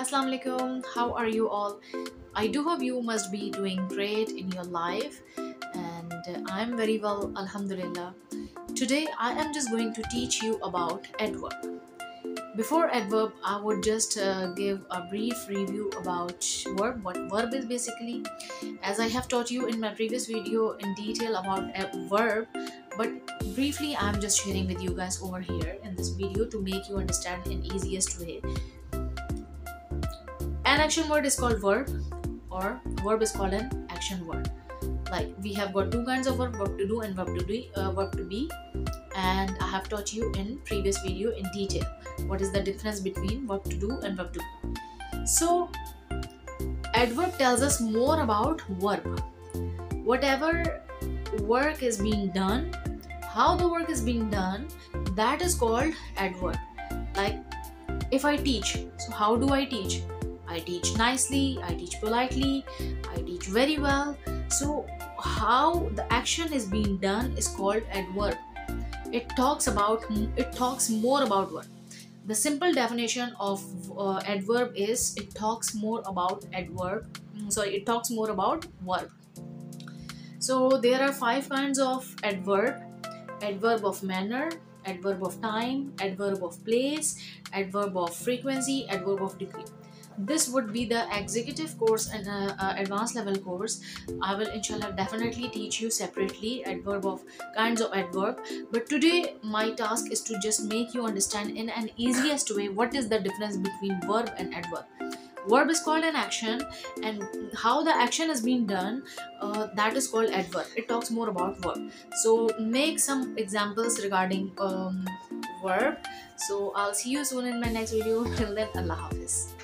Assalamu alaikum. How are you all? I do hope you must be doing great in your life, and I'm very well, alhamdulillah. Today I am just going to teach you about adverb. Before adverb, I would just give a brief review about verb. What verb is basically, as I have taught you in my previous video in detail about a verb, but briefly I'm just sharing with you guys over here in this video to make you understand in easiest way. An action word is called verb, or verb is called an action word. Like we have got two kinds of verb to do and verb to be. And I have taught you in previous video in detail what is the difference between verb to do and verb to be. So adverb tells us more about verb. Whatever work is being done, how the work is being done, that is called adverb. Like if I teach, so how do I teach? I teach nicely, I teach politely, I teach very well. So how the action is being done is called adverb. It talks more about verb. The simple definition of adverb is it talks more about verb. So there are five kinds of adverb: adverb of manner, adverb of time, adverb of place, adverb of frequency, adverb of degree. This would be the executive course and advanced level course. I will inshallah definitely teach you separately kinds of adverb, but today my task is to just make you understand in an easiest way what is the difference between verb and adverb. Verb is called an action, and how the action is being done, that is called adverb. It talks more about verb. So make some examples regarding verb. So I'll see you soon in my next video. Till then, Allah Hafiz.